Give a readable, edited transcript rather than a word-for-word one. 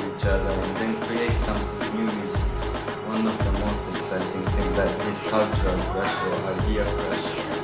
to each other and then create something new is one of the most exciting things that is cultural pressure, idea pressure.